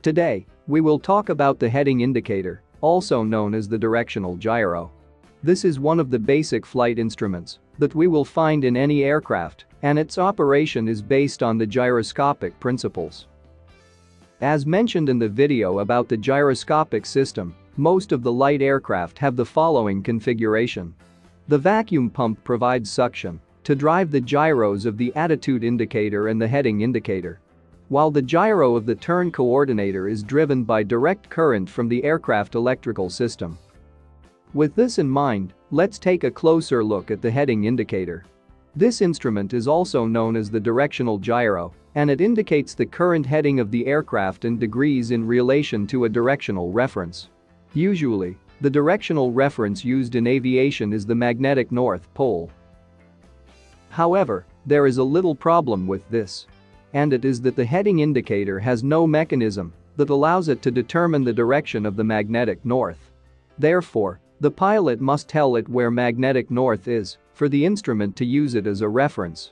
Today, we will talk about the heading indicator, also known as the directional gyro. This is one of the basic flight instruments that we will find in any aircraft, and its operation is based on the gyroscopic principles. As mentioned in the video about the gyroscopic system, most of the light aircraft have the following configuration. The vacuum pump provides suction to drive the gyros of the attitude indicator and the heading indicator, while the gyro of the turn coordinator is driven by direct current from the aircraft electrical system. With this in mind, let's take a closer look at the heading indicator. This instrument is also known as the directional gyro, and it indicates the current heading of the aircraft in degrees in relation to a directional reference. Usually, the directional reference used in aviation is the magnetic North Pole. However, there is a little problem with this, and it is that the heading indicator has no mechanism that allows it to determine the direction of the magnetic north. Therefore, the pilot must tell it where magnetic north is for the instrument to use it as a reference.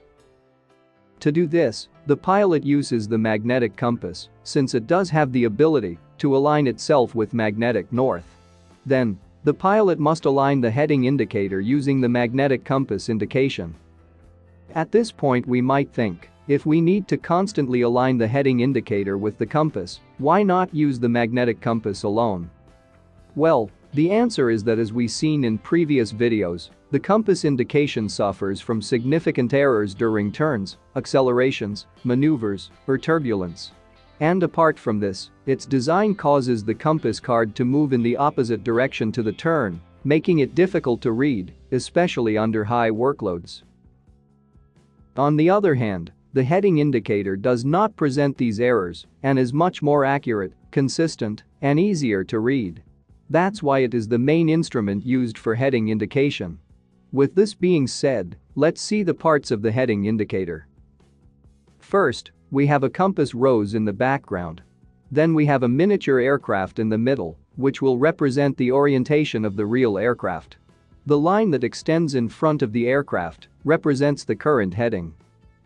To do this, the pilot uses the magnetic compass, since it does have the ability to align itself with magnetic north. Then, the pilot must align the heading indicator using the magnetic compass indication. At this point we might think, if we need to constantly align the heading indicator with the compass, why not use the magnetic compass alone? Well, the answer is that as we've seen in previous videos, the compass indication suffers from significant errors during turns, accelerations, maneuvers, or turbulence. And apart from this, its design causes the compass card to move in the opposite direction to the turn, making it difficult to read, especially under high workloads. On the other hand, the heading indicator does not present these errors and is much more accurate, consistent, and easier to read. That's why it is the main instrument used for heading indication. With this being said, let's see the parts of the heading indicator. First, we have a compass rose in the background. Then we have a miniature aircraft in the middle, which will represent the orientation of the real aircraft. The line that extends in front of the aircraft represents the current heading.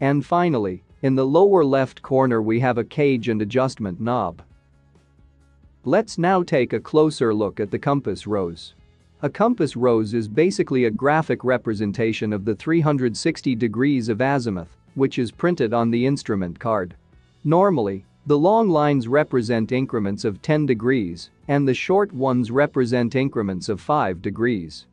And finally, in the lower left corner we have a cage and adjustment knob. Let's now take a closer look at the compass rose. A compass rose is basically a graphic representation of the 360 degrees of azimuth, which is printed on the instrument card. Normally, the long lines represent increments of 10 degrees, and the short ones represent increments of 5 degrees.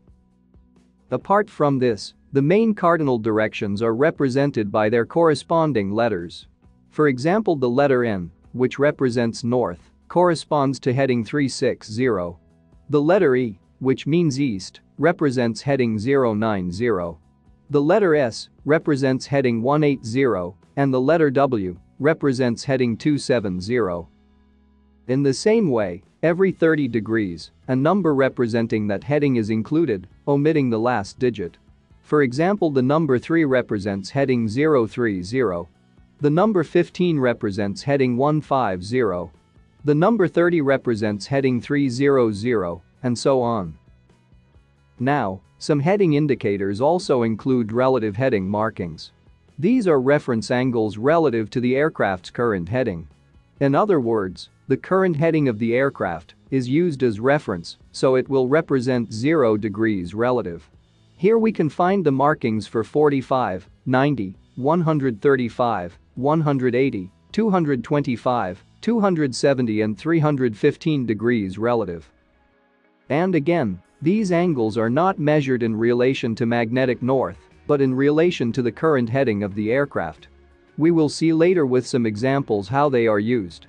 Apart from this, the main cardinal directions are represented by their corresponding letters. For example, the letter N, which represents north, corresponds to heading 360. The letter E, which means east, represents heading 090. The letter S represents heading 180, and the letter W represents heading 270. In the same way, every 30 degrees, a number representing that heading is included, omitting the last digit. For example, the number 3 represents heading 030. The number 15 represents heading 150. The number 30 represents heading 300, and so on. Now, some heading indicators also include relative heading markings. These are reference angles relative to the aircraft's current heading. In other words, the current heading of the aircraft is used as reference, so it will represent 0 degrees relative. Here we can find the markings for 45, 90, 135, 180, 225, 270 and 315 degrees relative. And again, these angles are not measured in relation to magnetic north, but in relation to the current heading of the aircraft. We will see later with some examples how they are used.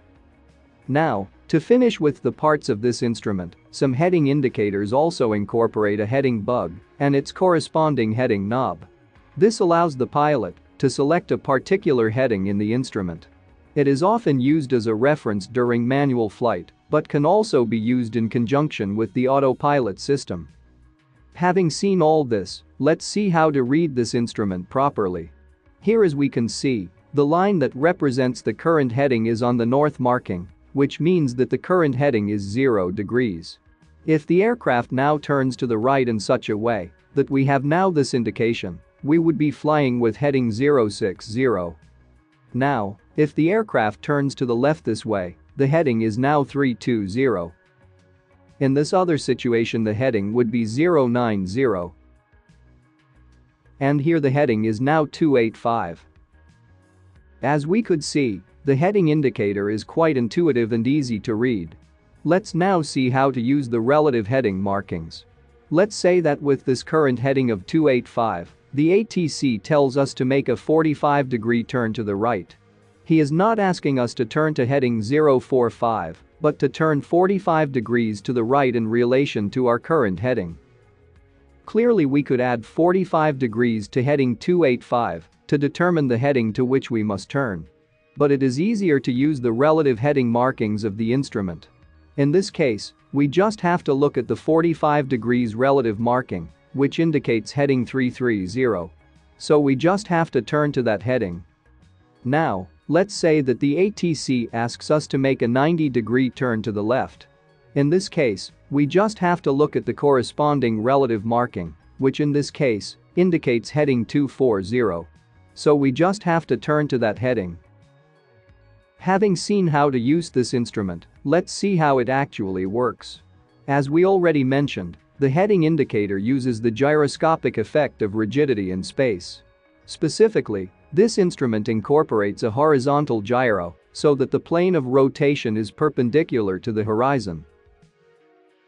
Now, to finish with the parts of this instrument, some heading indicators also incorporate a heading bug and its corresponding heading knob. This allows the pilot to select a particular heading in the instrument. It is often used as a reference during manual flight, but can also be used in conjunction with the autopilot system. Having seen all this, let's see how to read this instrument properly. Here, as we can see, the line that represents the current heading is on the north marking, which means that the current heading is 0 degrees. If the aircraft now turns to the right in such a way that we have now this indication, we would be flying with heading 060. Now, if the aircraft turns to the left this way, The heading is now 320. In this other situation the heading would be 090. And here the heading is now 285. As we could see, the heading indicator is quite intuitive and easy to read. Let's now see how to use the relative heading markings. Let's say that with this current heading of 285, the ATC tells us to make a 45-degree turn to the right. He is not asking us to turn to heading 045, but to turn 45 degrees to the right in relation to our current heading. Clearly we could add 45 degrees to heading 285 to determine the heading to which we must turn. But it is easier to use the relative heading markings of the instrument. In this case, we just have to look at the 45 degrees relative marking, which indicates heading 330. So we just have to turn to that heading. Now, let's say that the ATC asks us to make a 90-degree turn to the left. In this case, we just have to look at the corresponding relative marking, which in this case indicates heading 240. So we just have to turn to that heading. Having seen how to use this instrument, let's see how it actually works. As we already mentioned, the heading indicator uses the gyroscopic effect of rigidity in space. Specifically, this instrument incorporates a horizontal gyro so that the plane of rotation is perpendicular to the horizon.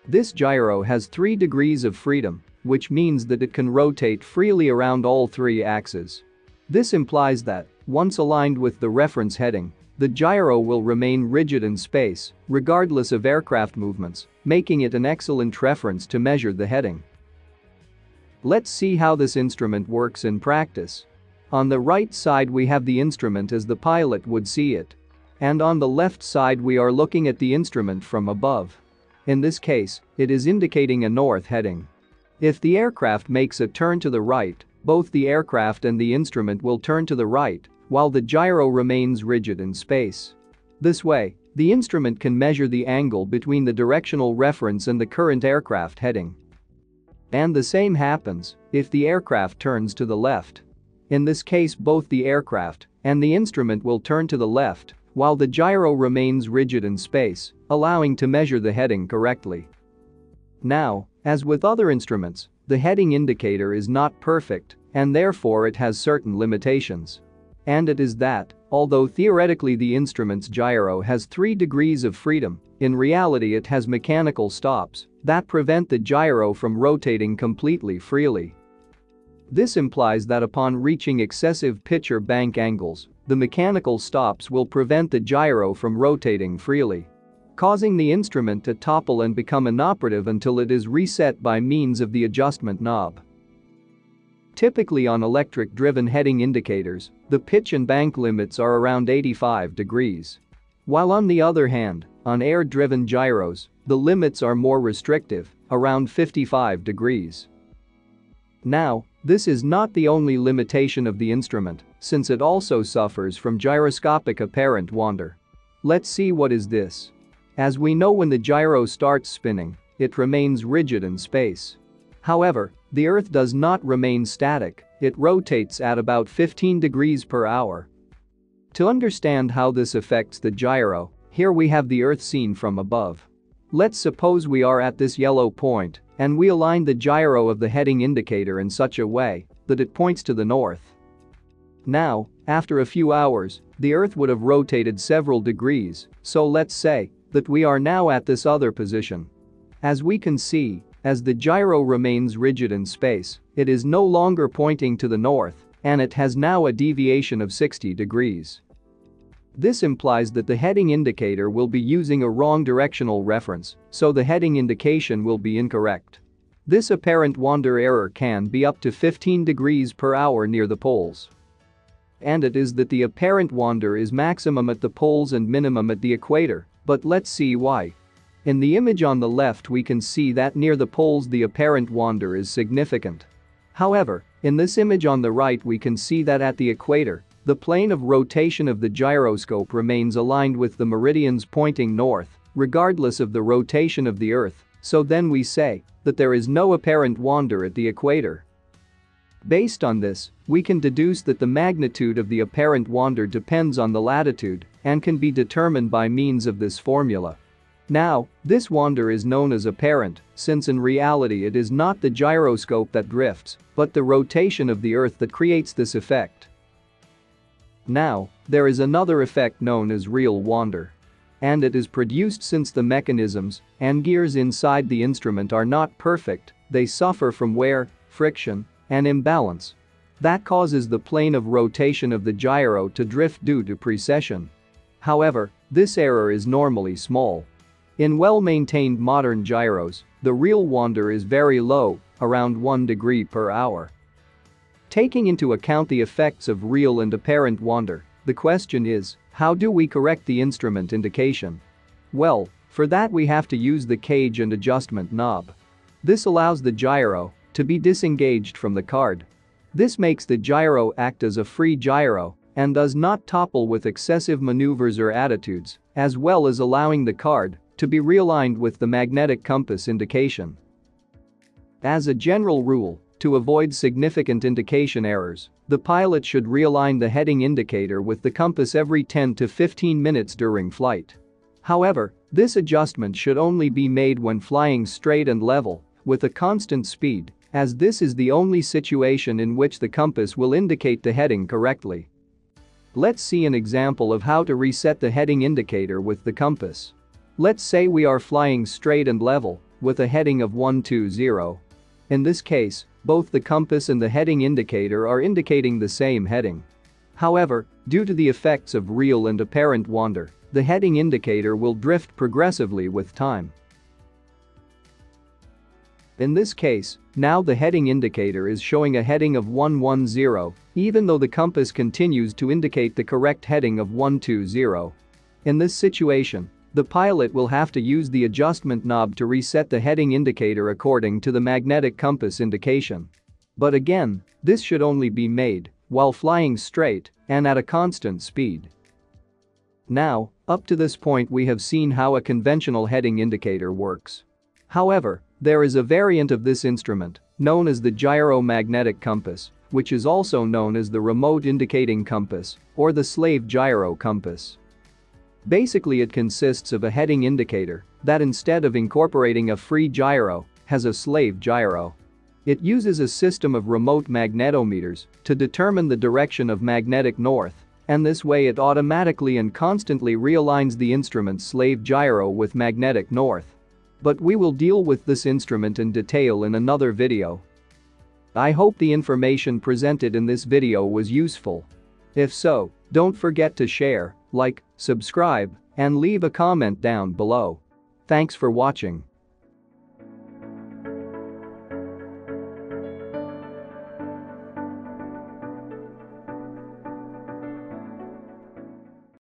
This gyro has 3 degrees of freedom, which means that it can rotate freely around all 3 axes. This implies that, once aligned with the reference heading, the gyro will remain rigid in space, regardless of aircraft movements, making it an excellent reference to measure the heading. Let's see how this instrument works in practice. On the right side we have the instrument as the pilot would see it. And on the left side we are looking at the instrument from above. In this case, it is indicating a north heading. If the aircraft makes a turn to the right, both the aircraft and the instrument will turn to the right, while the gyro remains rigid in space. This way, the instrument can measure the angle between the directional reference and the current aircraft heading. And the same happens if the aircraft turns to the left. In this case both the aircraft and the instrument will turn to the left, while the gyro remains rigid in space, allowing to measure the heading correctly. Now, as with other instruments, the heading indicator is not perfect, and therefore it has certain limitations. And it is that, although theoretically the instrument's gyro has 3 degrees of freedom, in reality it has mechanical stops that prevent the gyro from rotating completely freely. This implies that upon reaching excessive pitcher bank angles, the mechanical stops will prevent the gyro from rotating freely, causing the instrument to topple and become inoperative until it is reset by means of the adjustment knob. Typically on electric-driven heading indicators, the pitch and bank limits are around 85 degrees. While on the other hand, on air-driven gyros, the limits are more restrictive, around 55 degrees. Now, this is not the only limitation of the instrument, since it also suffers from gyroscopic apparent wander. Let's see what is this. As we know, when the gyro starts spinning, it remains rigid in space. However, the Earth does not remain static, it rotates at about 15 degrees per hour. To understand how this affects the gyro, here we have the Earth seen from above. Let's suppose we are at this yellow point, and we align the gyro of the heading indicator in such a way that it points to the north. Now, after a few hours, the Earth would have rotated several degrees, so let's say that we are now at this other position. As we can see, as the gyro remains rigid in space, it is no longer pointing to the north, and it has now a deviation of 60 degrees. This implies that the heading indicator will be using a wrong directional reference, so the heading indication will be incorrect. This apparent wander error can be up to 15 degrees per hour near the poles. And it is that the apparent wander is maximum at the poles and minimum at the equator, but let's see why. In the image on the left we can see that near the poles the apparent wander is significant. However, in this image on the right we can see that at the equator, the plane of rotation of the gyroscope remains aligned with the meridians pointing north, regardless of the rotation of the Earth, so then we say that there is no apparent wander at the equator. Based on this, we can deduce that the magnitude of the apparent wander depends on the latitude and can be determined by means of this formula. Now, this wander is known as apparent, since in reality it is not the gyroscope that drifts, but the rotation of the Earth that creates this effect. Now, there is another effect known as real wander. And it is produced since the mechanisms and gears inside the instrument are not perfect, they suffer from wear, friction, and imbalance. That causes the plane of rotation of the gyro to drift due to precession. However, this error is normally small. In well-maintained modern gyros, the real wander is very low, around 1 degree per hour. Taking into account the effects of real and apparent wander, the question is, how do we correct the instrument indication? Well, for that we have to use the cage and adjustment knob. This allows the gyro to be disengaged from the card. This makes the gyro act as a free gyro and does not topple with excessive maneuvers or attitudes, as well as allowing the card to be realigned with the magnetic compass indication. As a general rule, to avoid significant indication errors, the pilot should realign the heading indicator with the compass every 10 to 15 minutes during flight. However, this adjustment should only be made when flying straight and level, with a constant speed, as this is the only situation in which the compass will indicate the heading correctly. Let's see an example of how to reset the heading indicator with the compass. Let's say we are flying straight and level, with a heading of 120. In this case, both the compass and the heading indicator are indicating the same heading. However, due to the effects of real and apparent wander, the heading indicator will drift progressively with time. In this case, now the heading indicator is showing a heading of 110, even though the compass continues to indicate the correct heading of 120. In this situation, the pilot will have to use the adjustment knob to reset the heading indicator according to the magnetic compass indication. But again, this should only be made while flying straight and at a constant speed. Now, up to this point we have seen how a conventional heading indicator works. However, there is a variant of this instrument, known as the gyromagnetic compass, which is also known as the remote indicating compass or the slave gyro compass. Basically, it consists of a heading indicator that, instead of incorporating a free gyro, has a slave gyro. It uses a system of remote magnetometers to determine the direction of magnetic north, and this way it automatically and constantly realigns the instrument's slave gyro with magnetic north. But we will deal with this instrument in detail in another video. I hope the information presented in this video was useful. If so, don't forget to share, like, subscribe, and leave a comment down below. Thanks for watching.